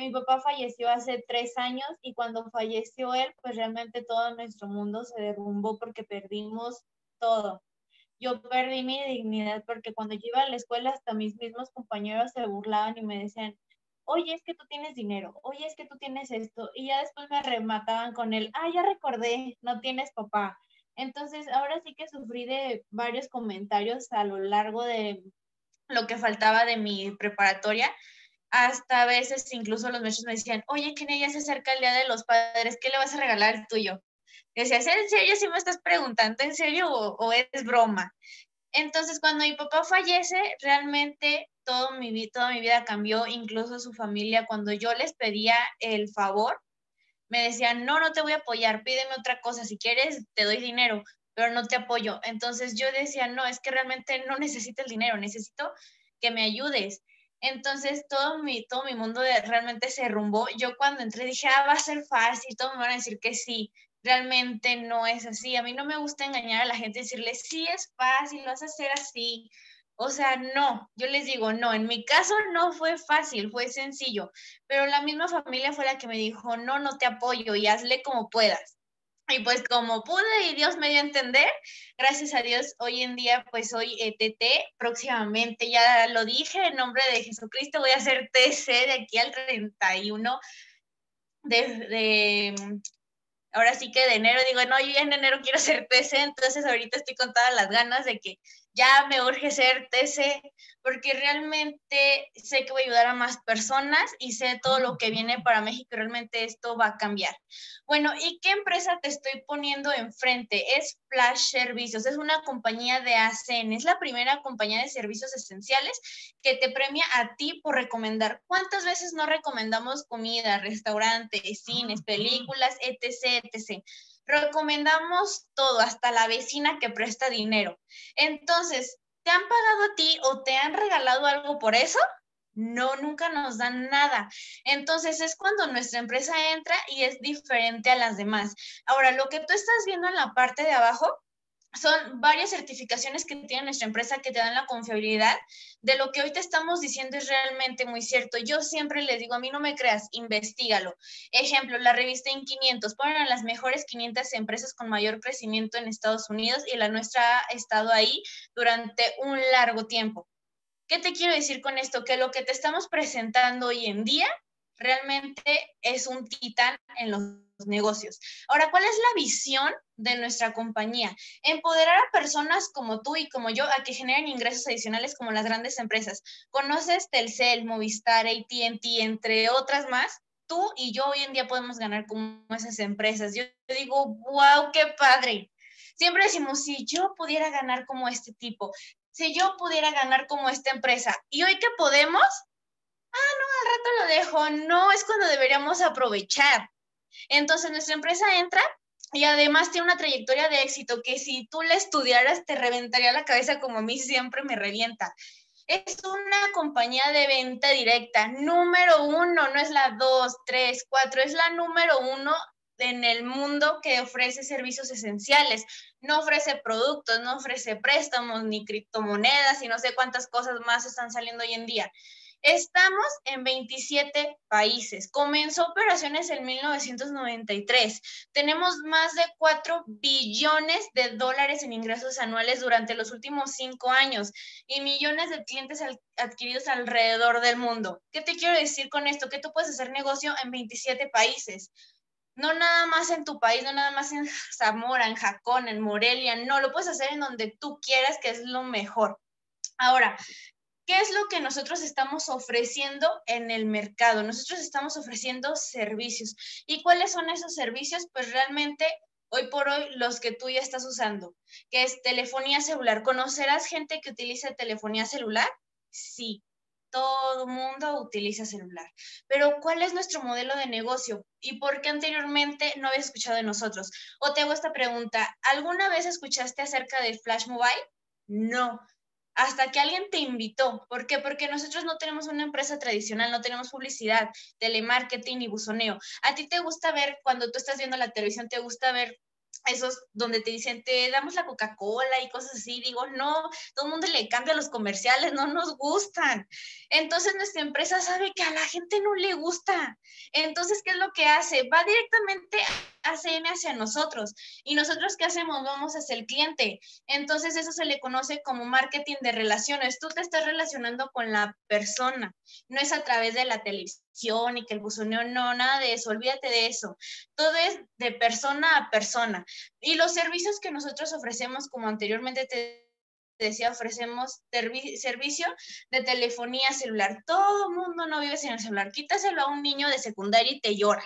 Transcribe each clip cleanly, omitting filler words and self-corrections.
Mi papá falleció hace 3 años y cuando falleció él, pues realmente todo nuestro mundo se derrumbó porque perdimos todo. Yo perdí mi dignidad porque cuando yo iba a la escuela hasta mis mismos compañeros se burlaban y me decían, oye, es que tú tienes dinero, oye, es que tú tienes esto. Y ya después me remataban con él, ah, ya recordé, no tienes papá. Entonces ahora sí que sufrí de varios comentarios a lo largo de lo que faltaba de mi preparatoria. Hasta a veces incluso los maestros me decían, oye, Kenia, ya se acerca el Día de los Padres, ¿qué le vas a regalar al tuyo? Yo decía, ¿es en serio si me estás preguntando? ¿En serio o es broma? Entonces, cuando mi papá fallece, realmente toda mi vida cambió, incluso su familia. Cuando yo les pedía el favor, me decían, no, no te voy a apoyar, pídeme otra cosa, si quieres te doy dinero, pero no te apoyo. Entonces yo decía, no, es que realmente no necesito el dinero, necesito que me ayudes. Entonces todo mi mundo realmente se derrumbó. Yo cuando entré dije, ah, va a ser fácil, todos me van a decir que sí. Realmente no es así. A mí no me gusta engañar a la gente y decirles, sí, es fácil, lo vas a hacer así. O sea, no, yo les digo, no, en mi caso no fue fácil, fue sencillo. Pero la misma familia fue la que me dijo, no, no te apoyo y hazle como puedas. Y pues como pude y Dios me dio a entender, gracias a Dios, hoy en día pues soy TT, próximamente ya lo dije, en nombre de Jesucristo voy a ser TC de aquí al 31 ahora sí que de enero, digo, no, yo ya en enero quiero ser TC, entonces ahorita estoy con todas las ganas de que ya me urge ser TC, porque realmente sé que voy a ayudar a más personas y sé todo lo que viene para México, realmente esto va a cambiar. Bueno, ¿y qué empresa te estoy poniendo enfrente? Es Flash Servicios, es una compañía de ACN, es la primera compañía de servicios esenciales que te premia a ti por recomendar. ¿Cuántas veces no recomendamos comida, restaurantes, cines, películas, etc., etc.? Recomendamos todo, hasta la vecina que presta dinero. Entonces, ¿te han pagado a ti o te han regalado algo por eso? No, nunca nos dan nada. Entonces, es cuando nuestra empresa entra y es diferente a las demás. Ahora, lo que tú estás viendo en la parte de abajo son varias certificaciones que tiene nuestra empresa que te dan la confiabilidad de lo que hoy te estamos diciendo es realmente muy cierto. Yo siempre les digo, a mí no me creas, investígalo. Ejemplo, la revista In500, ponen a las mejores 500 empresas con mayor crecimiento en Estados Unidos y la nuestra ha estado ahí durante un largo tiempo. ¿Qué te quiero decir con esto? Que lo que te estamos presentando hoy en día realmente es un titán en los negocios. Ahora, ¿cuál es la visión de nuestra compañía? Empoderar a personas como tú y como yo a que generen ingresos adicionales como las grandes empresas. ¿Conoces Telcel, Movistar, AT&T, entre otras más? Tú y yo hoy en día podemos ganar como esas empresas. Yo digo, wow, qué padre. Siempre decimos, si yo pudiera ganar como este tipo, si yo pudiera ganar como esta empresa, y hoy que podemos, ah, no, al rato lo dejo. No, es cuando deberíamos aprovechar. Entonces, nuestra empresa entra y además tiene una trayectoria de éxito que si tú la estudiaras te reventaría la cabeza como a mí siempre me revienta. Es una compañía de venta directa, número 1, no es la 2, 3, 4, es la número 1 en el mundo que ofrece servicios esenciales. No ofrece productos, no ofrece préstamos, ni criptomonedas y no sé cuántas cosas más están saliendo hoy en día. Estamos en 27 países. Comenzó operaciones en 1993. Tenemos más de 4 billones de dólares en ingresos anuales durante los últimos 5 años y millones de clientes adquiridos alrededor del mundo. ¿Qué te quiero decir con esto? Que tú puedes hacer negocio en 27 países. No nada más en tu país, no nada más en Zamora, en Jacón, en Morelia. No, lo puedes hacer en donde tú quieras, que es lo mejor. Ahora, ¿qué es lo que nosotros estamos ofreciendo en el mercado? Nosotros estamos ofreciendo servicios. ¿Y cuáles son esos servicios? Pues realmente, hoy por hoy, los que tú ya estás usando, que es telefonía celular. ¿Conocerás gente que utiliza telefonía celular? Sí, todo mundo utiliza celular. Pero, ¿cuál es nuestro modelo de negocio? ¿Y por qué anteriormente no habías escuchado de nosotros? O te hago esta pregunta, ¿alguna vez escuchaste acerca de Flash Mobile? No. Hasta que alguien te invitó. ¿Por qué? Porque nosotros no tenemos una empresa tradicional, no tenemos publicidad, telemarketing y buzoneo. A ti te gusta ver, cuando tú estás viendo la televisión, te gusta ver esos donde te dicen, te damos la Coca-Cola y cosas así, digo, no, todo el mundo le cambia los comerciales, no nos gustan. Entonces nuestra empresa sabe que a la gente no le gusta. Entonces, ¿qué es lo que hace? Va directamente ACN hacia nosotros. ¿Y nosotros qué hacemos? Vamos hacia el cliente. Entonces eso se le conoce como marketing de relaciones. Tú te estás relacionando con la persona. No es a través de la televisión y que el buzoneo, no, nada de eso. Olvídate de eso. Todo es de persona a persona. Y los servicios que nosotros ofrecemos, como anteriormente te decía, ofrecemos servicio de telefonía celular. Todo el mundo no vive sin el celular. Quítaselo a un niño de secundaria y te llora.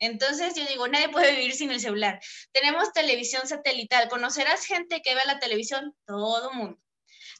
Entonces yo digo, nadie puede vivir sin el celular. Tenemos televisión satelital. Conocerás gente que ve la televisión, todo el mundo.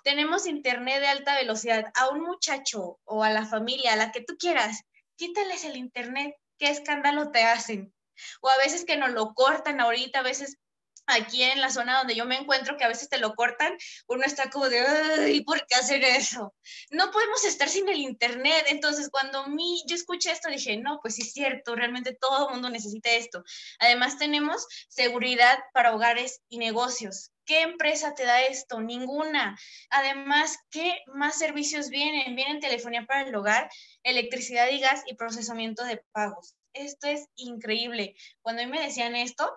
Tenemos internet de alta velocidad. A un muchacho o a la familia, a la que tú quieras, quítales el internet. ¿Qué escándalo te hacen? O a veces que nos lo cortan ahorita, a veces aquí en la zona donde yo me encuentro, que a veces te lo cortan, uno está como de, ay, ¿por qué hacer eso? No podemos estar sin el internet. Entonces, cuando yo escuché esto, dije, no, pues sí es cierto, realmente todo el mundo necesita esto. Además, tenemos seguridad para hogares y negocios. ¿Qué empresa te da esto? Ninguna. Además, ¿qué más servicios vienen? Vienen telefonía para el hogar, electricidad y gas y procesamiento de pagos. Esto es increíble. Cuando a mí me decían esto,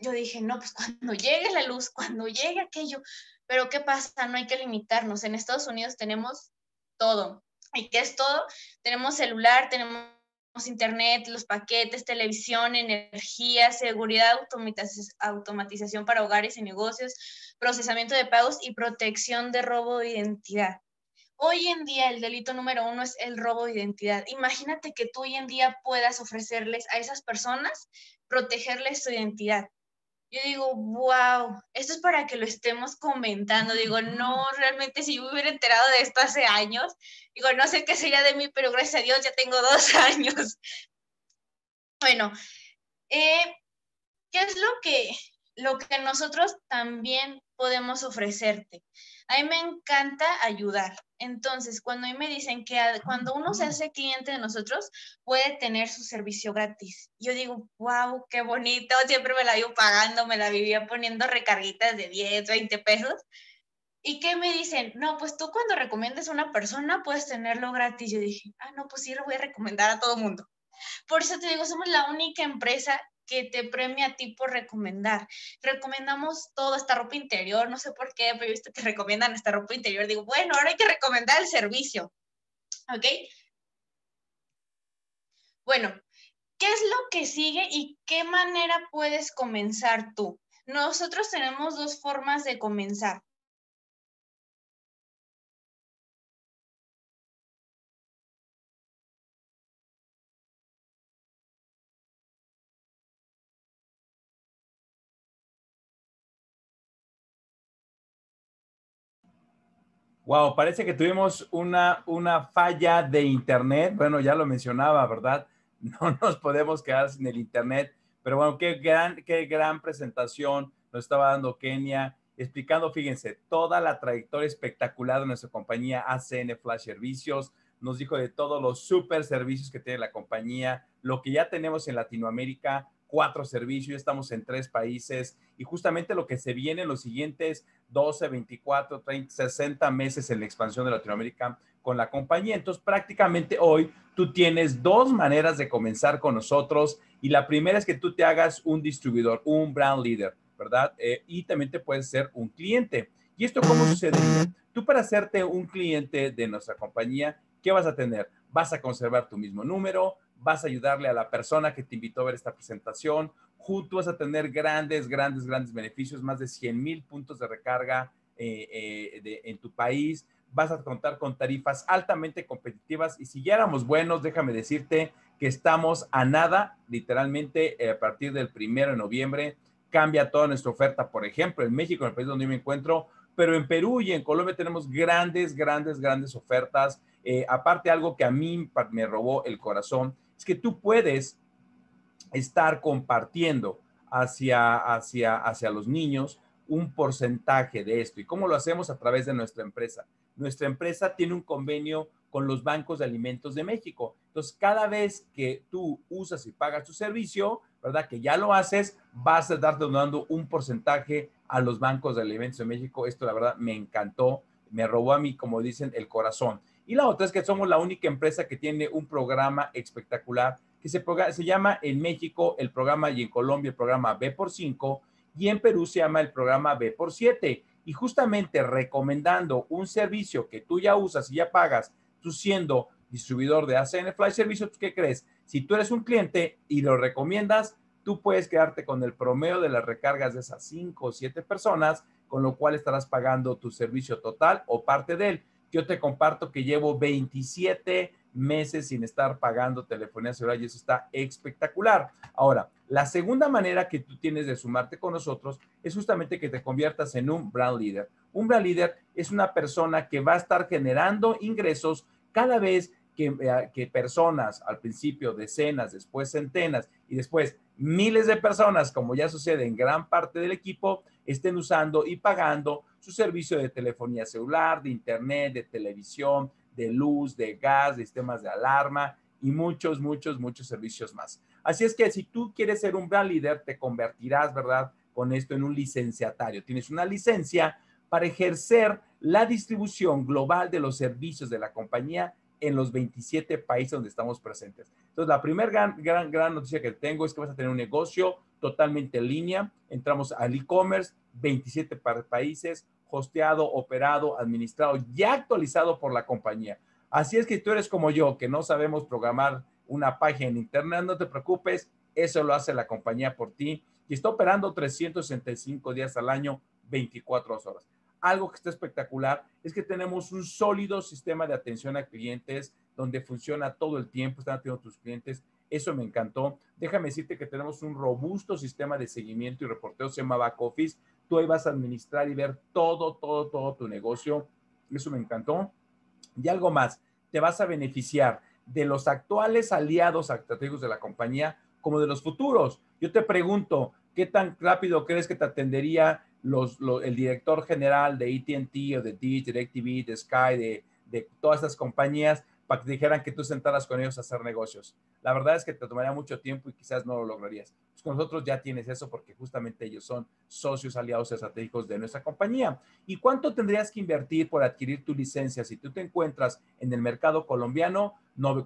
yo dije, no, pues cuando llegue la luz, cuando llegue aquello, pero ¿qué pasa? No hay que limitarnos. En Estados Unidos tenemos todo. ¿Y qué es todo? Tenemos celular, tenemos internet, los paquetes, televisión, energía, seguridad, automatización para hogares y negocios, procesamiento de pagos y protección de robo de identidad. Hoy en día el delito número 1 es el robo de identidad. Imagínate que tú hoy en día puedas ofrecerles a esas personas, protegerles su identidad. Yo digo, wow, esto es para que lo estemos comentando. Digo, no, realmente si yo me hubiera enterado de esto hace años, digo, no sé qué sería de mí, pero gracias a Dios ya tengo 2 años. Bueno, ¿qué es lo que nosotros también podemos ofrecerte? A mí me encanta ayudar. Entonces, cuando a mí me dicen que cuando uno se hace cliente de nosotros, puede tener su servicio gratis. Yo digo, wow, qué bonito. Siempre me la vivo pagando, me la vivía poniendo recarguitas de 10, 20 pesos. ¿Y qué me dicen? No, pues tú cuando recomiendas a una persona, puedes tenerlo gratis. Yo dije, ah, no, pues sí, lo voy a recomendar a todo mundo. Por eso te digo, somos la única empresa que te premia a ti por recomendar. Recomendamos todo, esta ropa interior, no sé por qué, pero he visto que recomiendan esta ropa interior. Digo, bueno, ahora hay que recomendar el servicio. ¿Ok? Bueno, ¿qué es lo que sigue y qué manera puedes comenzar tú? Nosotros tenemos 2 formas de comenzar. Wow, parece que tuvimos una falla de internet. Bueno, ya lo mencionaba, ¿verdad? No nos podemos quedar sin el internet. Pero bueno, qué gran presentación nos estaba dando Kenia, explicando, fíjense, toda la trayectoria espectacular de nuestra compañía ACN Flash Servicios. Nos dijo de todos los super servicios que tiene la compañía, lo que ya tenemos en Latinoamérica, 4 servicios, ya estamos en 3 países. Y justamente lo que se viene en los siguientes 12, 24, 30, 60 meses en la expansión de Latinoamérica con la compañía. Entonces, prácticamente hoy tú tienes 2 maneras de comenzar con nosotros, y la primera es que tú te hagas un distribuidor, un brand leader, ¿verdad? Y también te puedes ser un cliente. ¿Y esto cómo sucedería? Tú, para hacerte un cliente de nuestra compañía, ¿qué vas a tener? Vas a conservar tu mismo número, vas a ayudarle a la persona que te invitó a ver esta presentación. Junto vas a tener grandes beneficios, más de 100,000 puntos de recarga en tu país. Vas a contar con tarifas altamente competitivas, y si ya éramos buenos, déjame decirte que estamos a nada, literalmente, a partir del 1 de noviembre, cambia toda nuestra oferta. Por ejemplo, en México, en el país donde yo me encuentro, pero en Perú y en Colombia tenemos grandes ofertas. Aparte, algo que a mí me robó el corazón, es que tú puedes estar compartiendo hacia los niños un porcentaje de esto. ¿Y cómo lo hacemos? A través de nuestra empresa. Nuestra empresa tiene un convenio con los bancos de alimentos de México. Entonces, cada vez que tú usas y pagas tu servicio, ¿verdad? Que ya lo haces, vas a estar donando un porcentaje a los bancos de alimentos de México. Esto, la verdad, me encantó. Me robó a mí, como dicen, el corazón. Y la otra es que somos la única empresa que tiene un programa espectacular que se llama en México el programa y en Colombia el programa B×5 y en Perú se llama el programa B×7. Y justamente recomendando un servicio que tú ya usas y ya pagas, tú siendo distribuidor de ACN Flash Servicios, ¿qué crees? Si tú eres un cliente y lo recomiendas, tú puedes quedarte con el promedio de las recargas de esas 5 o 7 personas, con lo cual estarás pagando tu servicio total o parte de él. Yo te comparto que llevo 27 meses sin estar pagando telefonía celular y eso está espectacular. Ahora, la segunda manera que tú tienes de sumarte con nosotros es justamente que te conviertas en un brand leader. Un brand leader es una persona que va a estar generando ingresos cada vez que personas, al principio decenas, después centenas y después miles de personas, como ya sucede en gran parte del equipo, estén usando y pagando su servicio de telefonía celular, de internet, de televisión, de luz, de gas, de sistemas de alarma y muchos, muchos, muchos servicios más. Así es que si tú quieres ser un brand leader, te convertirás, ¿verdad? Con esto en un licenciatario. Tienes una licencia para ejercer la distribución global de los servicios de la compañía en los 27 países donde estamos presentes. Entonces, la primera gran noticia que tengo es que vas a tener un negocio totalmente en línea. Entramos al e-commerce, 27 países, hosteado, operado, administrado, ya actualizado por la compañía. Así es que tú eres como yo, que no sabemos programar una página en internet, no te preocupes, eso lo hace la compañía por ti y está operando 365 días al año, 24 horas. Algo que está espectacular es que tenemos un sólido sistema de atención a clientes donde funciona todo el tiempo, están atendiendo a tus clientes. Eso me encantó. Déjame decirte que tenemos un robusto sistema de seguimiento y reporteo, se llama Back Office. Tú ahí vas a administrar y ver todo tu negocio. Eso me encantó. Y algo más, te vas a beneficiar de los actuales aliados estratégicos de la compañía como de los futuros. Yo te pregunto, ¿qué tan rápido crees que te atendería el director general de AT&T o de DirecTV, de Sky, de todas estas compañías, para que te dijeran que tú sentaras con ellos a hacer negocios? La verdad es que te tomaría mucho tiempo y quizás no lo lograrías. Pues con nosotros ya tienes eso porque justamente ellos son socios aliados estratégicos de nuestra compañía. ¿Y cuánto tendrías que invertir por adquirir tu licencia si tú te encuentras en el mercado colombiano?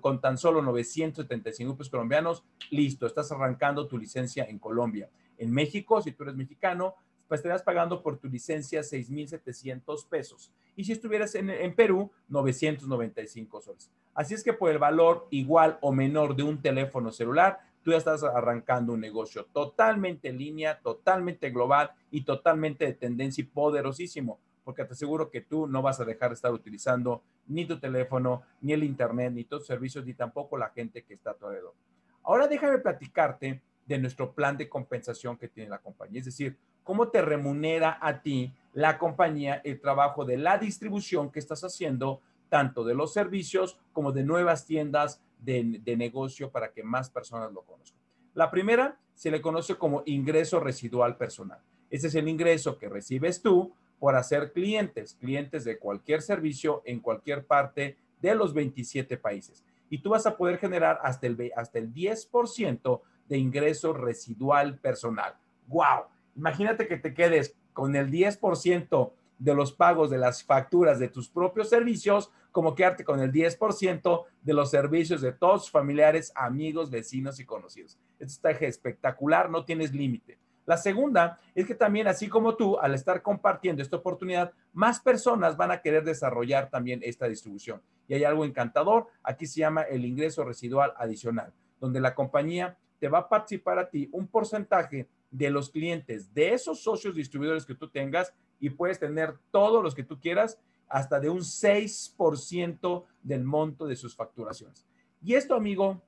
Con tan solo 975 pesos colombianos, listo, estás arrancando tu licencia en Colombia. En México, si tú eres mexicano, pues estarás pagando por tu licencia 6,700 pesos. Y si estuvieras en Perú, 995 soles. Así es que por el valor igual o menor de un teléfono celular, tú ya estás arrancando un negocio totalmente en línea, totalmente global y totalmente de tendencia y poderosísimo. Porque te aseguro que tú no vas a dejar de estar utilizando ni tu teléfono, ni el internet, ni tus servicios, ni tampoco la gente que está a tu alrededor. Ahora déjame platicarte de nuestro plan de compensación que tiene la compañía. Es decir, ¿cómo te remunera a ti la compañía el trabajo de la distribución que estás haciendo, tanto de los servicios como de nuevas tiendas de negocio para que más personas lo conozcan? La primera se le conoce como ingreso residual personal. Ese es el ingreso que recibes tú por hacer clientes de cualquier servicio en cualquier parte de los 27 países. Y tú vas a poder generar hasta el 10% de ingreso residual personal. ¡Wow! Imagínate que te quedes con el 10% de los pagos de las facturas de tus propios servicios, como quedarte con el 10% de los servicios de todos tus familiares, amigos, vecinos y conocidos. Esto está espectacular, no tienes límite. La segunda es que también, así como tú, al estar compartiendo esta oportunidad, más personas van a querer desarrollar también esta distribución. Y hay algo encantador, aquí se llama el ingreso residual adicional, donde la compañía te va a participar a ti un porcentaje de los clientes, de esos socios distribuidores que tú tengas, y puedes tener todos los que tú quieras, hasta de un 6% del monto de sus facturaciones. Y esto, amigo,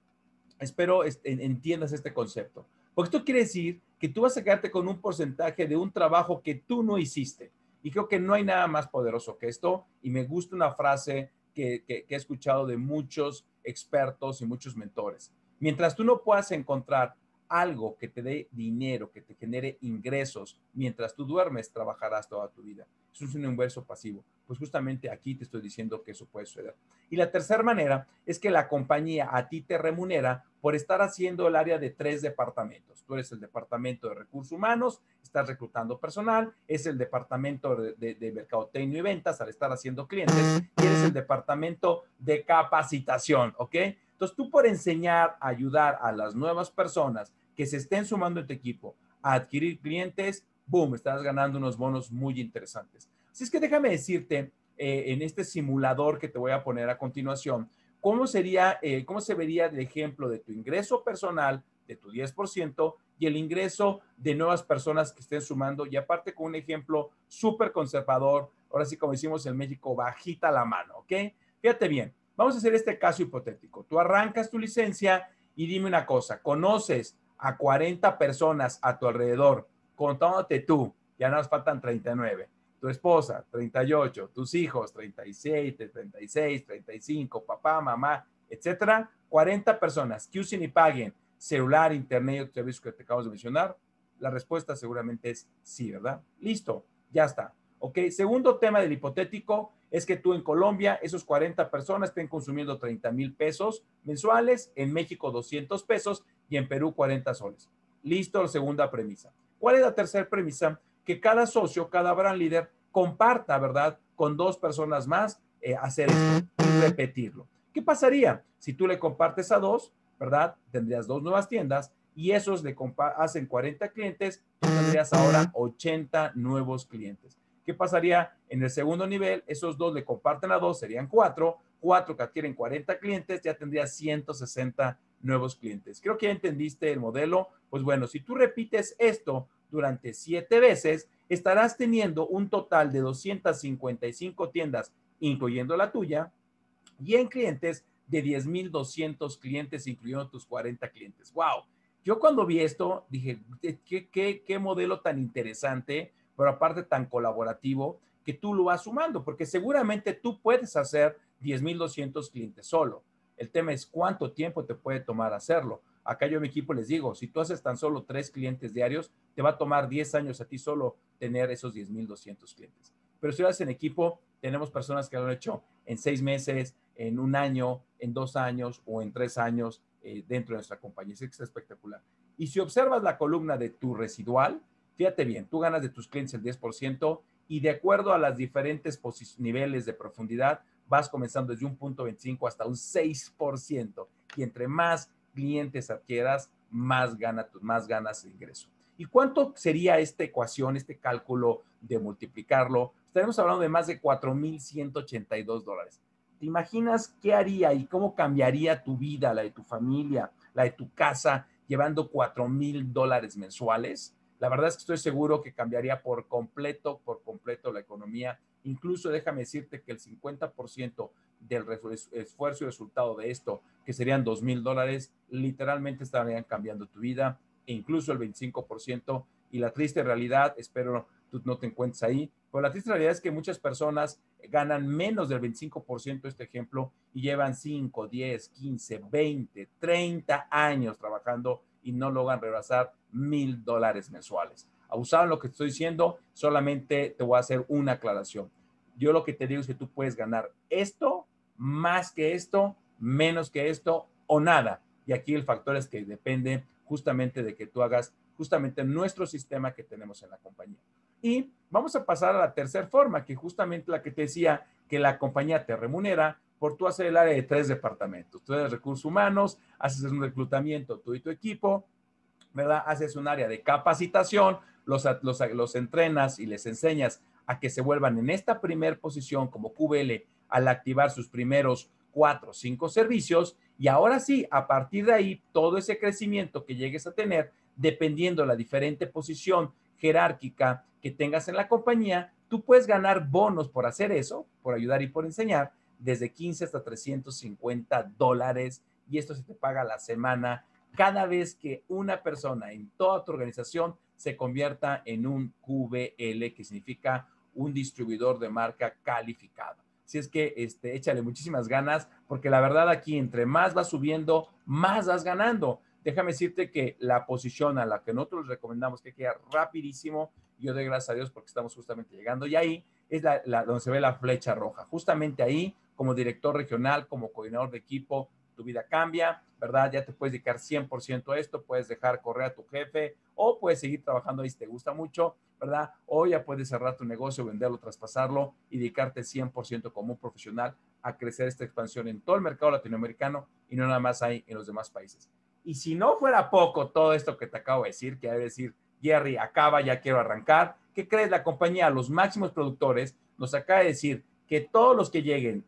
espero entiendas este concepto, porque esto quiere decir que tú vas a quedarte con un porcentaje de un trabajo que tú no hiciste. Y creo que no hay nada más poderoso que esto, y me gusta una frase que he escuchado de muchos expertos y muchos mentores. Mientras tú no puedas encontrar algo que te dé dinero, que te genere ingresos, mientras tú duermes, trabajarás toda tu vida. Es Eso es un embolso pasivo. Pues justamente aquí te estoy diciendo que eso puede suceder. Y la tercera manera es que la compañía a ti te remunera por estar haciendo el área de 3 departamentos. Tú eres el departamento de recursos humanos, estás reclutando personal, es el departamento de mercadotecnia y ventas al estar haciendo clientes, y eres el departamento de capacitación, ¿ok? Entonces tú por enseñar, ayudar a las nuevas personas que se estén sumando en tu equipo a adquirir clientes, boom, estás ganando unos bonos muy interesantes. Así es que déjame decirte en este simulador que te voy a poner a continuación, cómo se vería el ejemplo de tu ingreso personal, de tu 10%, y el ingreso de nuevas personas que estén sumando, y aparte con un ejemplo súper conservador, ahora sí como decimos en México, bajita la mano, ¿ok? Fíjate bien, vamos a hacer este caso hipotético. Tú arrancas tu licencia y dime una cosa, conoces a 40 personas a tu alrededor, contándote tú, ya nos faltan 39. Tu esposa, 38, tus hijos, 37, 36, 35, papá, mamá, etcétera, 40 personas que usen y paguen celular, internet, otros servicios que te acabamos de mencionar. La respuesta seguramente es sí, ¿verdad? Listo, ya está. Ok, segundo tema del hipotético es que tú en Colombia, esos 40 personas estén consumiendo 30,000 pesos mensuales, en México 200 pesos y en Perú 40 soles. Listo, la segunda premisa. ¿Cuál es la tercera premisa? Que cada socio, cada brand líder comparta, ¿verdad? Con 2 personas más, hacer esto y repetirlo. ¿Qué pasaría? Si tú le compartes a 2, ¿verdad? Tendrías 2 nuevas tiendas y esos le hacen 40 clientes, tú tendrías ahora 80 nuevos clientes. ¿Qué pasaría en el segundo nivel? Esos 2 le comparten a 2, serían 4 que adquieren 40 clientes, ya tendrías 160 nuevos clientes. Creo que ya entendiste el modelo. Pues bueno, si tú repites esto durante 7 veces, estarás teniendo un total de 255 tiendas, incluyendo la tuya, y en clientes de 10,200 clientes, incluyendo tus 40 clientes. ¡Wow! Yo cuando vi esto, dije, ¿qué modelo tan interesante, pero aparte tan colaborativo, que tú lo vas sumando, porque seguramente tú puedes hacer 10,200 clientes solo. El tema es cuánto tiempo te puede tomar hacerlo. Acá yo a mi equipo les digo, si tú haces tan solo 3 clientes diarios, te va a tomar 10 años a ti solo tener esos 10,200 clientes. Pero si lo haces en equipo, tenemos personas que lo han hecho en 6 meses, en 1 año, en 2 años o en 3 años dentro de nuestra compañía. Es espectacular. Y si observas la columna de tu residual, fíjate bien, tú ganas de tus clientes el 10% y de acuerdo a las diferentes niveles de profundidad, vas comenzando desde un 0.25 hasta un 6%. Y entre más clientes adquieras, más ganas de ingreso. ¿Y cuánto sería esta ecuación, este cálculo de multiplicarlo? Estaremos hablando de más de $4,182. ¿Te imaginas qué haría y cómo cambiaría tu vida, la de tu familia, la de tu casa, llevando $4,000 mensuales? La verdad es que estoy seguro que cambiaría por completo la economía. Incluso déjame decirte que el 50% del esfuerzo y resultado de esto, que serían $2,000, literalmente estarían cambiando tu vida, e incluso el 25%. Y la triste realidad, espero tú no te encuentres ahí, pero la triste realidad es que muchas personas ganan menos del 25%, este ejemplo, y llevan 5, 10, 15, 20, 30 años trabajando y no logran rebasar $1,000 mensuales. Abusado en lo que estoy diciendo, solamente te voy a hacer una aclaración. Yo lo que te digo es que tú puedes ganar esto, más que esto, menos que esto o nada. Y aquí el factor es que depende justamente de que tú hagas justamente nuestro sistema que tenemos en la compañía. Y vamos a pasar a la tercera forma, que justamente la que te decía, que la compañía te remunera por tú hacer el área de 3 departamentos. Tú eres recursos humanos, haces un reclutamiento tú y tu equipo, ¿verdad? Haces un área de capacitación, los entrenas y les enseñas a que se vuelvan en esta primer posición como QBL al activar sus primeros 4 o 5 servicios. Y ahora sí, a partir de ahí, todo ese crecimiento que llegues a tener, dependiendo la diferente posición jerárquica que tengas en la compañía, tú puedes ganar bonos por hacer eso, por ayudar y por enseñar, desde $15 hasta $350. Y esto se te paga la semana cada vez que una persona en toda tu organización se convierta en un QBL, que significa un distribuidor de marca calificado. Así es que échale muchísimas ganas, porque la verdad aquí entre más vas subiendo, más vas ganando. Déjame decirte que la posición a la que nosotros recomendamos que quede rapidísimo, yo doy gracias a Dios porque estamos justamente llegando ya ahí, es donde se ve la flecha roja. Justamente ahí, como director regional, como coordinador de equipo, tu vida cambia, ¿verdad? Ya te puedes dedicar 100% a esto, puedes dejar correr a tu jefe o puedes seguir trabajando ahí si te gusta mucho, ¿verdad? O ya puedes cerrar tu negocio, venderlo, traspasarlo y dedicarte 100% como un profesional a crecer esta expansión en todo el mercado latinoamericano y no nada más ahí en los demás países. Y si no fuera poco todo esto que te acabo de decir, que hay que decir, Jerry, acaba, ya quiero arrancar, ¿qué crees? La compañía, los máximos productores, nos acaba de decir que todos los que lleguen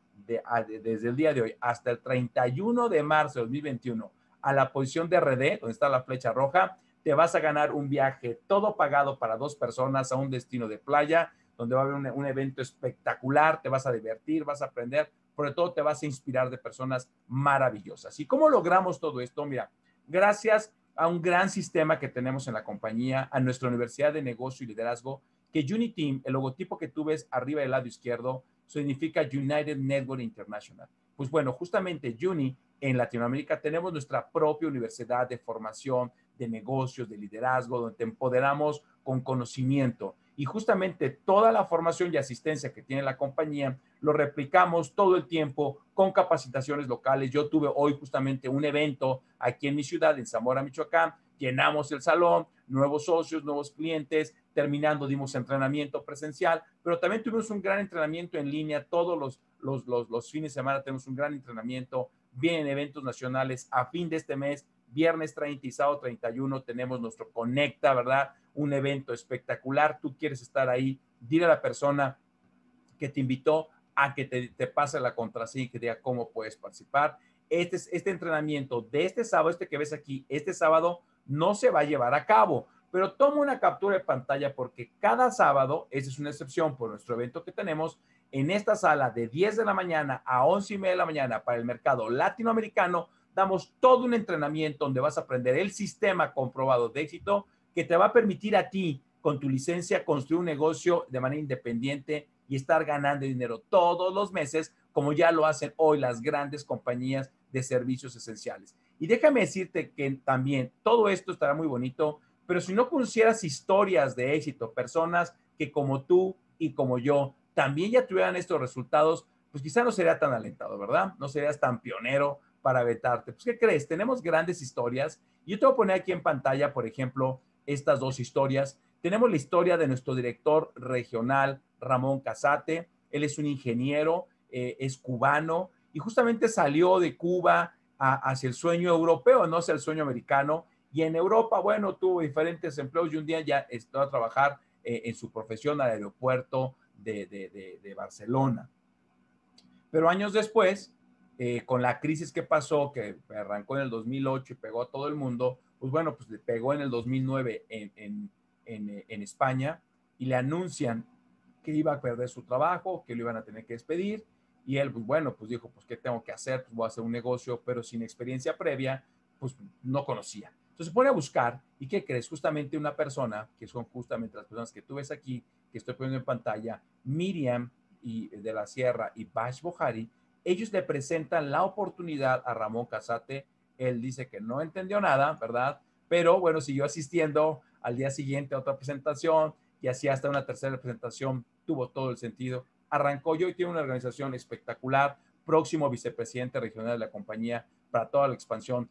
desde el día de hoy hasta el 31 de marzo de 2021 a la posición de RD, donde está la flecha roja, te vas a ganar un viaje todo pagado para 2 personas a un destino de playa, donde va a haber un evento espectacular, te vas a divertir, vas a aprender, sobre todo te vas a inspirar de personas maravillosas. ¿Y cómo logramos todo esto? Mira, gracias a un gran sistema que tenemos en la compañía, a nuestra Universidad de Negocio y Liderazgo, que Uniteam, el logotipo que tú ves arriba del lado izquierdo, significa United Network International. Pues bueno, justamente Uni, en Latinoamérica tenemos nuestra propia universidad de formación, de negocios, de liderazgo, donde te empoderamos con conocimiento. Y justamente toda la formación y asistencia que tiene la compañía lo replicamos todo el tiempo con capacitaciones locales. Yo tuve hoy justamente un evento aquí en mi ciudad, en Zamora, Michoacán. Llenamos el salón, nuevos socios, nuevos clientes. Terminando, dimos entrenamiento presencial, pero también tuvimos un gran entrenamiento en línea. Todos los fines de semana tenemos un gran entrenamiento. Vienen eventos nacionales a fin de este mes. Viernes 30 y sábado 31 tenemos nuestro Conecta, ¿verdad? Un evento espectacular. Tú quieres estar ahí, dile a la persona que te invitó a que te pase la contraseña y que diga cómo puedes participar. Este entrenamiento de este sábado, este que ves aquí, este sábado no se va a llevar a cabo, pero toma una captura de pantalla porque cada sábado, esa es una excepción por nuestro evento que tenemos, en esta sala de 10 de la mañana a 11 y media de la mañana para el mercado latinoamericano, damos todo un entrenamiento donde vas a aprender el sistema comprobado de éxito que te va a permitir a ti, con tu licencia, construir un negocio de manera independiente y estar ganando dinero todos los meses, como ya lo hacen hoy las grandes compañías de servicios esenciales. Y déjame decirte que también todo esto estará muy bonito, pero si no conocieras historias de éxito, personas que como tú y como yo también ya tuvieran estos resultados, pues quizá no sería tan alentado, ¿verdad? No serías tan pionero para vetarte. Pues, ¿qué crees? Tenemos grandes historias. Yo te voy a poner aquí en pantalla, por ejemplo, estas 2 historias. Tenemos la historia de nuestro director regional, Ramón Cazate. Él es un ingeniero, es cubano y justamente salió de Cuba hacia el sueño europeo, no hacia el sueño americano. Y en Europa, bueno, tuvo diferentes empleos y un día ya estaba a trabajar en su profesión al aeropuerto de Barcelona. Pero años después, con la crisis que pasó, que arrancó en el 2008 y pegó a todo el mundo, pues bueno, pues le pegó en el 2009 en España y le anuncian que iba a perder su trabajo, que lo iban a tener que despedir. Y él, pues bueno, pues dijo, pues ¿qué tengo que hacer? Pues voy a hacer un negocio, pero sin experiencia previa, pues no conocía. Entonces se pone a buscar, ¿y qué crees? Justamente una persona, que son justamente las personas que tú ves aquí, que estoy poniendo en pantalla, Miriam de la Sierra y Bash Bohari, ellos le presentan la oportunidad a Ramón Cazate. Él dice que no entendió nada, ¿verdad? Pero bueno, siguió asistiendo al día siguiente a otra presentación y así hasta una tercera presentación tuvo todo el sentido. Arrancó y hoy tiene una organización espectacular, próximo vicepresidente regional de la compañía para toda la expansión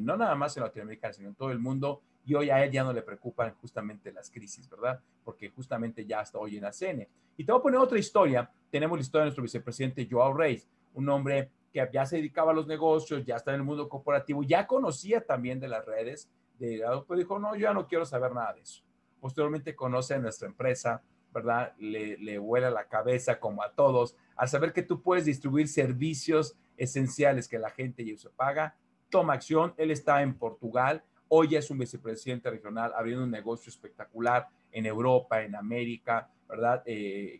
no nada más en Latinoamérica, sino en todo el mundo. Y hoy a él ya no le preocupan justamente las crisis, ¿verdad? Porque justamente ya está hoy en ACN. Y te voy a poner otra historia. Tenemos la historia de nuestro vicepresidente Joao Reis, un hombre que ya se dedicaba a los negocios, ya está en el mundo corporativo, ya conocía también de las redes, pero dijo, no, yo ya no quiero saber nada de eso. Posteriormente conoce a nuestra empresa, ¿verdad? Le vuela la cabeza, como a todos, al saber que tú puedes distribuir servicios esenciales que la gente ya se paga. Toma acción. Él está en Portugal. Hoy ya es un vicepresidente regional abriendo un negocio espectacular en Europa, en América, ¿verdad?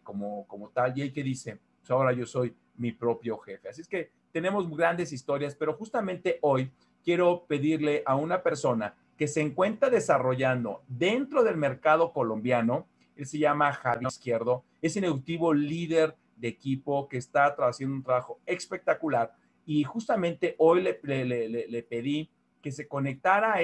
Como tal. Y él que dice, pues ahora yo soy mi propio jefe. Así es que tenemos grandes historias, pero justamente hoy quiero pedirle a una persona que se encuentra desarrollando dentro del mercado colombiano. Él se llama Javier Izquierdo. Es un ejecutivo líder de equipo que está haciendo un trabajo espectacular y justamente hoy le pedí que se conectara a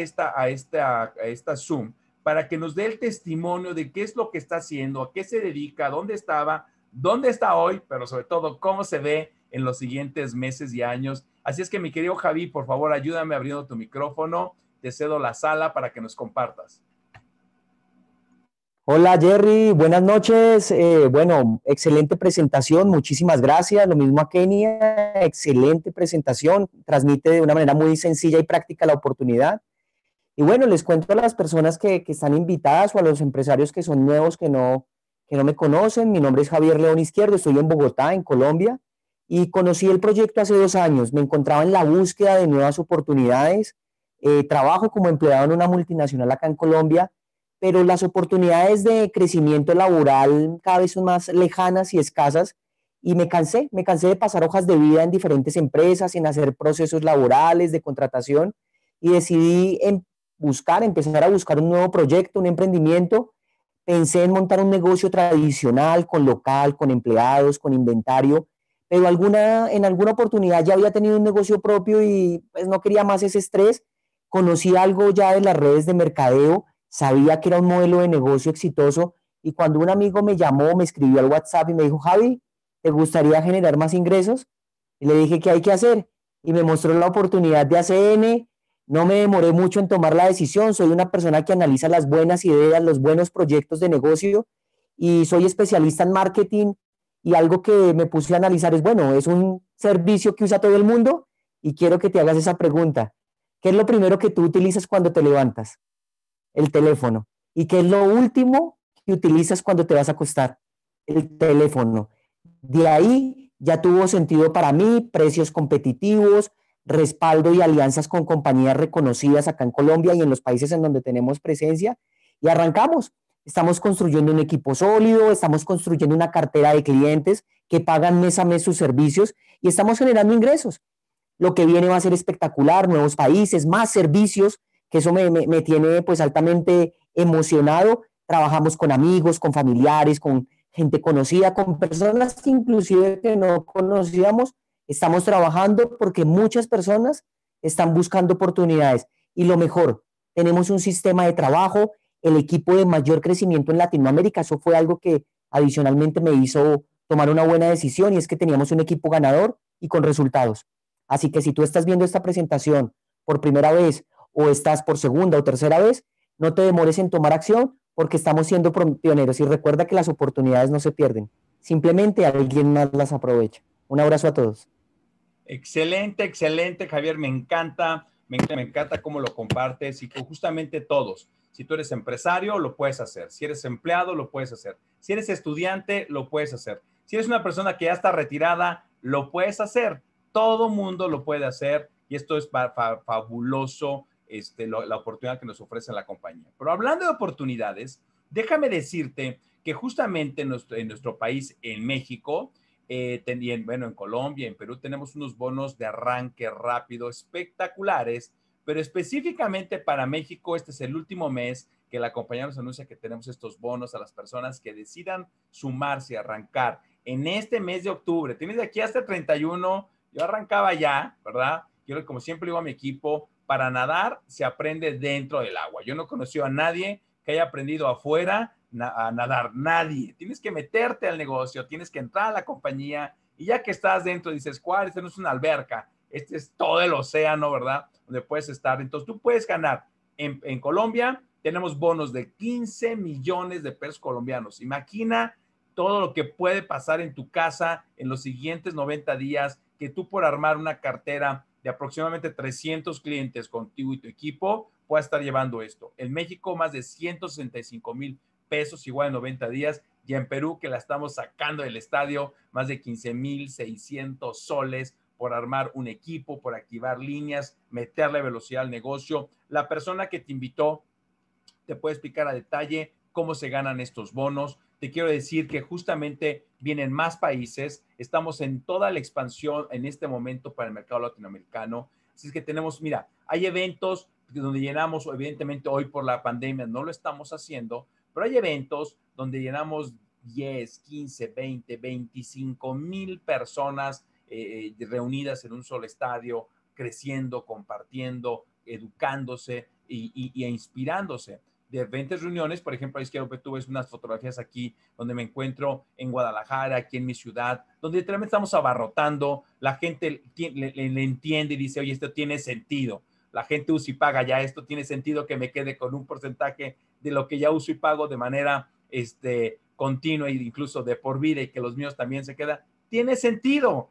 esta Zoom para que nos dé el testimonio de qué es lo que está haciendo, a qué se dedica, dónde estaba, dónde está hoy, pero sobre todo cómo se ve en los siguientes meses y años. Así es que, mi querido Javi, por favor, ayúdame abriendo tu micrófono. Te cedo la sala para que nos compartas. Hola, Jerry, buenas noches. Bueno, excelente presentación, muchísimas gracias. Lo mismo a Kenia, excelente presentación. Transmite de una manera muy sencilla y práctica la oportunidad. Y bueno, les cuento a las personas que están invitadas o a los empresarios que son nuevos, que no me conocen. Mi nombre es Javier León Izquierdo, estoy en Bogotá, en Colombia, y conocí el proyecto hace 2 años. Me encontraba en la búsqueda de nuevas oportunidades. Trabajo como empleado en una multinacional acá en Colombia, pero las oportunidades de crecimiento laboral cada vez son más lejanas y escasas, y me cansé de pasar hojas de vida en diferentes empresas, en hacer procesos laborales de contratación, y decidí empezar a buscar un nuevo proyecto, un emprendimiento. Pensé en montar un negocio tradicional, con local, con empleados, con inventario, pero en alguna oportunidad ya había tenido un negocio propio y pues no quería más ese estrés. Conocí algo ya de las redes de mercadeo, sabía que era un modelo de negocio exitoso, y cuando un amigo me llamó, me escribió al WhatsApp y me dijo: Javi, ¿te gustaría generar más ingresos? Y le dije: ¿qué hay que hacer? Y me mostró la oportunidad de ACN. No me demoré mucho en tomar la decisión. Soy una persona que analiza las buenas ideas, los buenos proyectos de negocio, y soy especialista en marketing, y algo que me puse a analizar es, bueno, es un servicio que usa todo el mundo, y quiero que te hagas esa pregunta: ¿qué es lo primero que tú utilizas cuando te levantas? El teléfono. ¿Y qué es lo último que utilizas cuando te vas a acostar? El teléfono. De ahí ya tuvo sentido para mí: precios competitivos, respaldo y alianzas con compañías reconocidas acá en Colombia y en los países en donde tenemos presencia, y arrancamos. Estamos construyendo un equipo sólido, estamos construyendo una cartera de clientes que pagan mes a mes sus servicios, y estamos generando ingresos. Lo que viene va a ser espectacular: nuevos países, más servicios, que eso me tiene pues altamente emocionado. Trabajamos con amigos, con familiares, con gente conocida, con personas que inclusive que no conocíamos. Estamos trabajando porque muchas personas están buscando oportunidades. Y lo mejor, tenemos un sistema de trabajo, el equipo de mayor crecimiento en Latinoamérica. Eso fue algo que adicionalmente me hizo tomar una buena decisión, y es que teníamos un equipo ganador y con resultados. Así que si tú estás viendo esta presentación por primera vez, o estás por segunda o tercera vez, no te demores en tomar acción, porque estamos siendo pioneros, y recuerda que las oportunidades no se pierden, simplemente alguien más las aprovecha. Un abrazo a todos. Excelente, excelente, Javier, me encanta cómo lo compartes, y justamente todos. Si tú eres empresario, lo puedes hacer; si eres empleado, lo puedes hacer; si eres estudiante, lo puedes hacer; si eres una persona que ya está retirada, lo puedes hacer. Todo mundo lo puede hacer, y esto es fabuloso, la oportunidad que nos ofrece la compañía. Pero hablando de oportunidades, déjame decirte que justamente en nuestro país, en México, en Colombia, en Perú, tenemos unos bonos de arranque rápido espectaculares, pero específicamente para México, este es el último mes que la compañía nos anuncia que tenemos estos bonos a las personas que decidan sumarse, arrancar en este mes de octubre. Tienes de aquí hasta el 31. Yo arrancaba ya, ¿verdad? Yo, como siempre digo a mi equipo, para nadar se aprende dentro del agua. Yo no conocí a nadie que haya aprendido afuera a nadar. Nadie. Tienes que meterte al negocio, tienes que entrar a la compañía, y ya que estás dentro dices: ¿cuál? Este no es una alberca, este es todo el océano, ¿verdad?, donde puedes estar. Entonces tú puedes ganar. En Colombia tenemos bonos de 15 millones de pesos colombianos. Imagina todo lo que puede pasar en tu casa en los siguientes 90 días, que tú, por armar una cartera de aproximadamente 300 clientes contigo y tu equipo, puedas estar llevando esto. En México, más de 165 mil pesos, igual en 90 días. Y en Perú, que la estamos sacando del estadio, más de 15,600 soles por armar un equipo, por activar líneas, meterle velocidad al negocio. La persona que te invitó te puede explicar a detalle cómo se ganan estos bonos. Te quiero decir que justamente vienen más países. Estamos en toda la expansión en este momento para el mercado latinoamericano. Así es que tenemos, mira, hay eventos donde llenamos, evidentemente hoy por la pandemia no lo estamos haciendo, pero hay eventos donde llenamos 10, 15, 20, 25 mil personas reunidas en un solo estadio, creciendo, compartiendo, educándose e inspirándose. de 20 reuniones. Por ejemplo, a la izquierda tú ves unas fotografías aquí donde me encuentro en Guadalajara, aquí en mi ciudad, donde literalmente estamos abarrotando. La gente le entiende y dice, oye, esto tiene sentido. La gente usa y paga ya, esto tiene sentido que me quede con un porcentaje de lo que ya uso y pago de manera continua e incluso de por vida, y que los míos también se quedan. Tiene sentido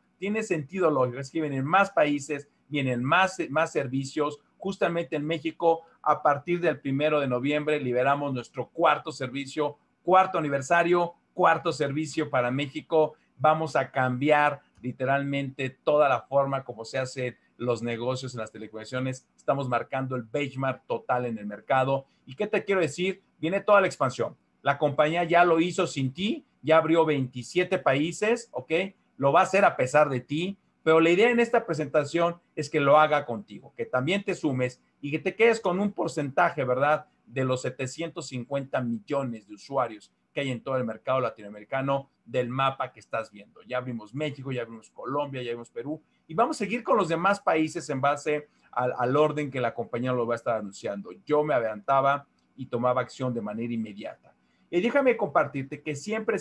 lógico. Es que vienen más países, vienen más servicios. Justamente en México, a partir del 1 de noviembre, liberamos nuestro cuarto servicio, cuarto aniversario, cuarto servicio para México. Vamos a cambiar literalmente toda la forma como se hacen los negocios en las telecomunicaciones. Estamos marcando el benchmark total en el mercado. ¿Y qué te quiero decir? Viene toda la expansión. La compañía ya lo hizo sin ti, ya abrió 27 países, ¿ok? Lo va a hacer a pesar de ti, pero la idea en esta presentación es que lo haga contigo, que también te sumes y que te quedes con un porcentaje, ¿verdad?, de los 750 millones de usuarios que hay en todo el mercado latinoamericano del mapa que estás viendo. Ya vimos México, ya vimos Colombia, ya vimos Perú, y vamos a seguir con los demás países en base al orden que la compañía lo va a estar anunciando. Yo me adelantaba y tomaba acción de manera inmediata. Y déjame compartirte que siempre,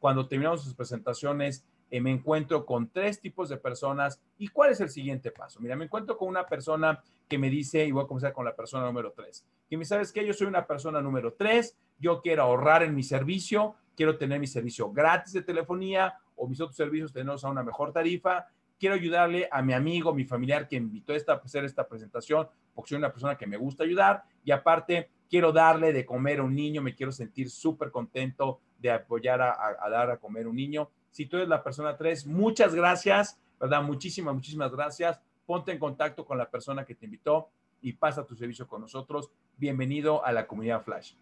cuando terminamos sus presentaciones, me encuentro con 3 tipos de personas. ¿Y cuál es el siguiente paso? Mira, me encuentro con una persona que me dice, y voy a comenzar con la persona número 3, que me dice, ¿sabes qué? Yo soy una persona número 3, yo quiero ahorrar en mi servicio, quiero tener mi servicio gratis de telefonía o mis otros servicios tenerlos a una mejor tarifa, quiero ayudarle a mi amigo, mi familiar que me invitó a hacer esta presentación porque soy una persona que me gusta ayudar, y aparte quiero darle de comer a un niño, me quiero sentir súper contento de apoyar a dar a comer a un niño. Si tú eres la persona 3, muchas gracias, ¿verdad? Muchísimas gracias. Ponte en contacto con la persona que te invitó y pasa tu servicio con nosotros. Bienvenido a la comunidad Flash.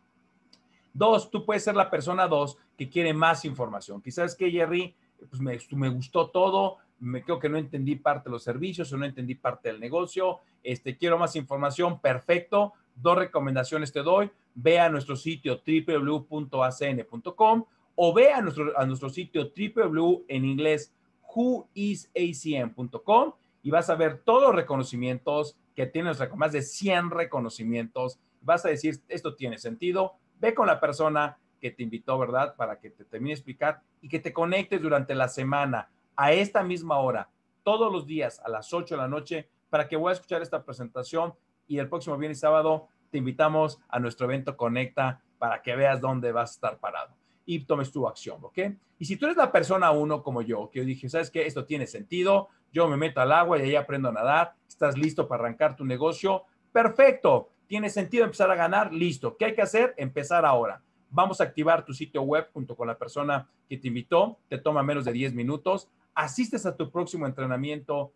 2, tú puedes ser la persona 2 que quiere más información. Quizás que Jerry, pues me gustó todo, creo que no entendí parte de los servicios o no entendí parte del negocio. Quiero más información, perfecto. 2 recomendaciones te doy. Ve a nuestro sitio www.acn.com o ve a nuestro sitio www en inglés whoisacn.com y vas a ver todos los reconocimientos que tiene nuestra, más de 100 reconocimientos. Vas a decir, esto tiene sentido. Ve con la persona que te invitó, ¿verdad? Para que te termine de explicar y que te conectes durante la semana a esta misma hora, todos los días a las 8 de la noche, para que voy a escuchar esta presentación. Y el próximo viernes y sábado te invitamos a nuestro evento Conecta para que veas dónde vas a estar parado y tomes tu acción, ¿ok? Y si tú eres la persona 1 como yo, que yo dije, ¿sabes qué? Esto tiene sentido, yo me meto al agua y ahí aprendo a nadar, estás listo para arrancar tu negocio, perfecto, tiene sentido empezar a ganar, listo. ¿Qué hay que hacer? Empezar ahora. Vamos a activar tu sitio web junto con la persona que te invitó, te toma menos de 10 minutos, asistes a tu próximo entrenamiento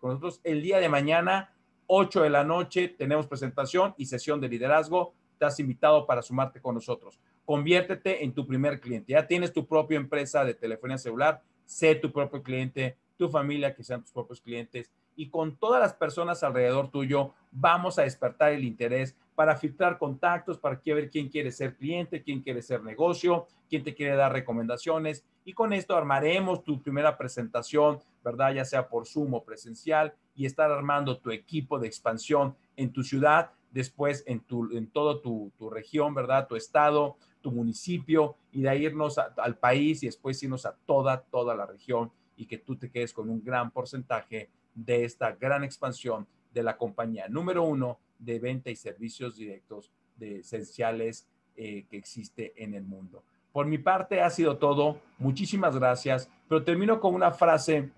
con nosotros el día de mañana, 8 de la noche, tenemos presentación y sesión de liderazgo. Estás invitado para sumarte con nosotros. Conviértete en tu primer cliente. Ya tienes tu propia empresa de telefonía celular. Sé tu propio cliente, tu familia, que sean tus propios clientes. Y con todas las personas alrededor tuyo, vamos a despertar el interés para filtrar contactos, para ver quién quiere ser cliente, quién quiere ser negocio, quién te quiere dar recomendaciones. Y con esto armaremos tu primera presentación, ¿verdad? Ya sea por Zoom o presencial, y estar armando tu equipo de expansión en tu ciudad, después en toda tu región, ¿verdad? Tu estado, tu municipio, y de ahí irnos al país y después irnos a toda la región, y que tú te quedes con un gran porcentaje de esta gran expansión de la compañía número 1 de venta y servicios directos de esenciales que existe en el mundo. Por mi parte ha sido todo. Muchísimas gracias. Pero termino con una frase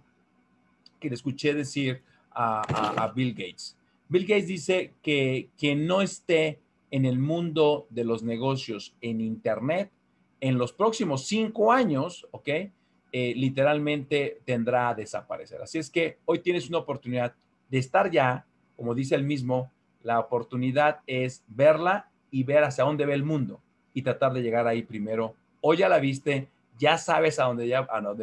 que le escuché decir a Bill Gates. Bill Gates dice que quien no esté en el mundo de los negocios en Internet, en los próximos 5 años, ¿ok? Literalmente tendrá a desaparecer. Así es que hoy tienes una oportunidad de estar ya, como dice él mismo, la oportunidad es verla y ver hacia dónde ve el mundo y tratar de llegar ahí primero. O ya la viste, ya sabes a dónde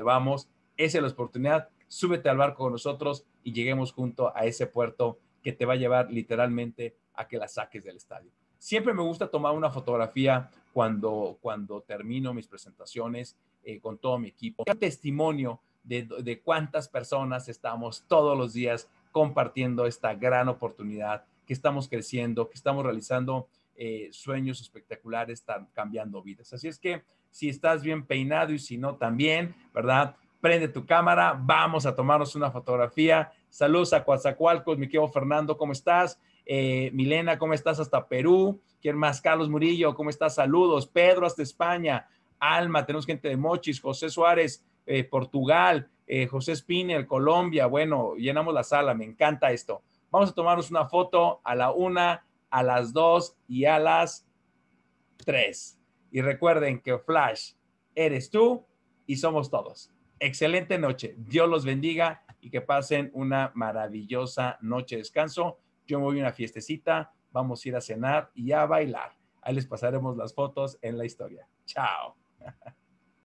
vamos. Esa es la oportunidad. Súbete al barco con nosotros y lleguemos junto a ese puerto que te va a llevar literalmente a que la saques del estadio. Siempre me gusta tomar una fotografía cuando termino mis presentaciones con todo mi equipo. Un testimonio de cuántas personas estamos todos los días compartiendo esta gran oportunidad que estamos creciendo, que estamos realizando sueños espectaculares, están cambiando vidas. Así es que si estás bien peinado y si no también, ¿verdad? Prende tu cámara, vamos a tomarnos una fotografía. Saludos a Coatzacoalcos, mi querido Fernando, ¿cómo estás? Milena, ¿cómo estás? Hasta Perú. ¿Quién más? Carlos Murillo, ¿cómo estás? Saludos. Pedro, hasta España. Alma, tenemos gente de Mochis. José Suárez, Portugal. José Spinel, Colombia. Bueno, llenamos la sala, me encanta esto. Vamos a tomarnos una foto a la 1, a las 2 y a las 3. Y recuerden que Flash eres tú y somos todos. Excelente noche. Dios los bendiga y que pasen una maravillosa noche de descanso. Yo me voy a una fiestecita, vamos a ir a cenar y a bailar. Ahí les pasaremos las fotos en la historia. Chao.